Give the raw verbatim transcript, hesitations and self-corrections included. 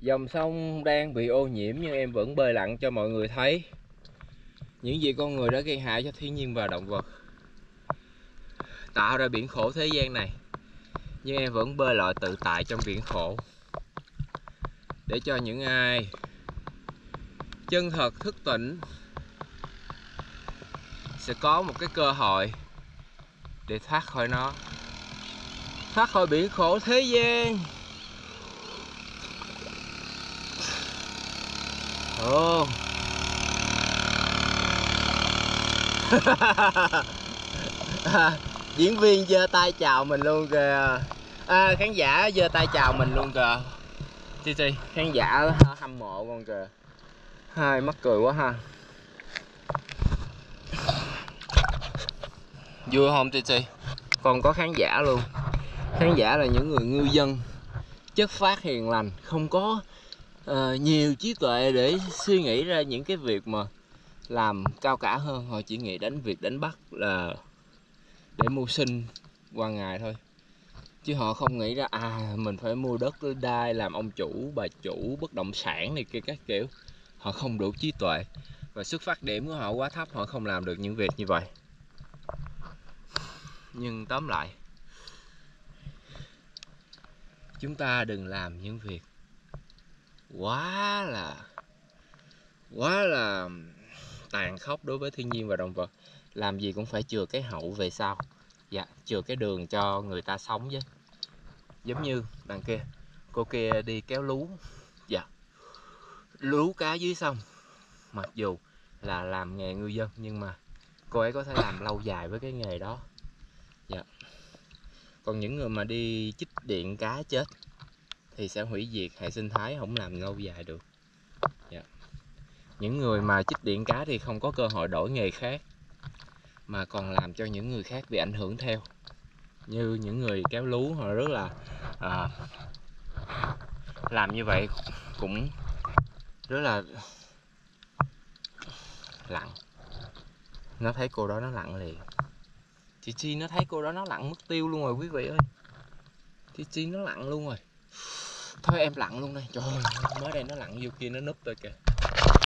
Dòng sông đang bị ô nhiễm nhưng em vẫn bơi lặn cho mọi người thấy những gì con người đã gây hại cho thiên nhiên và động vật, tạo ra biển khổ thế gian này. Nhưng em vẫn bơi lội tự tại trong biển khổ, để cho những ai chân thật thức tỉnh sẽ có một cái cơ hội để thoát khỏi nó, thoát khỏi biển khổ thế gian. Ồ. À, diễn viên giơ tay chào mình luôn kìa. À, khán giả giơ tay chào mình luôn kìa. Chị chị, khán giả hâm mộ con kìa. Hai mắc cười quá ha. Vui không chị chị? Còn có khán giả luôn. Khán giả là những người ngư dân chất phát hiền lành, không có Uh, nhiều trí tuệ để suy nghĩ ra những cái việc mà làm cao cả hơn. Họ chỉ nghĩ đến việc đánh bắt là để mưu sinh qua ngày thôi, chứ họ không nghĩ ra à mình phải mua đất đai làm ông chủ bà chủ bất động sản này kia các kiểu. Họ không đủ trí tuệ và xuất phát điểm của họ quá thấp, họ không làm được những việc như vậy. Nhưng tóm lại, chúng ta đừng làm những việc quá là quá là tàn khốc đối với thiên nhiên và động vật. Làm gì cũng phải chừa cái hậu về sau, dạ, chừa cái đường cho người ta sống chứ. Giống như đằng kia, cô kia đi kéo lú, dạ, lú cá dưới sông. Mặc dù là làm nghề ngư dân nhưng mà cô ấy có thể làm lâu dài với cái nghề đó, dạ. Còn những người mà đi chích điện cá chết thì sẽ hủy diệt hệ sinh thái, không làm lâu dài được, yeah. Những người mà chích điện cá thì không có cơ hội đổi nghề khác, mà còn làm cho những người khác bị ảnh hưởng theo. Như những người kéo lú họ rất là à, làm như vậy cũng rất là lặng. Nó thấy cô đó nó lặng liền. Chị Chi nó thấy cô đó nó lặng mất tiêu luôn rồi quý vị ơi. Chị Chi nó lặng luôn rồi. Thôi em lặn luôn đây, trời ơi, mới đây nó lặn vô kia nó núp tôi kìa.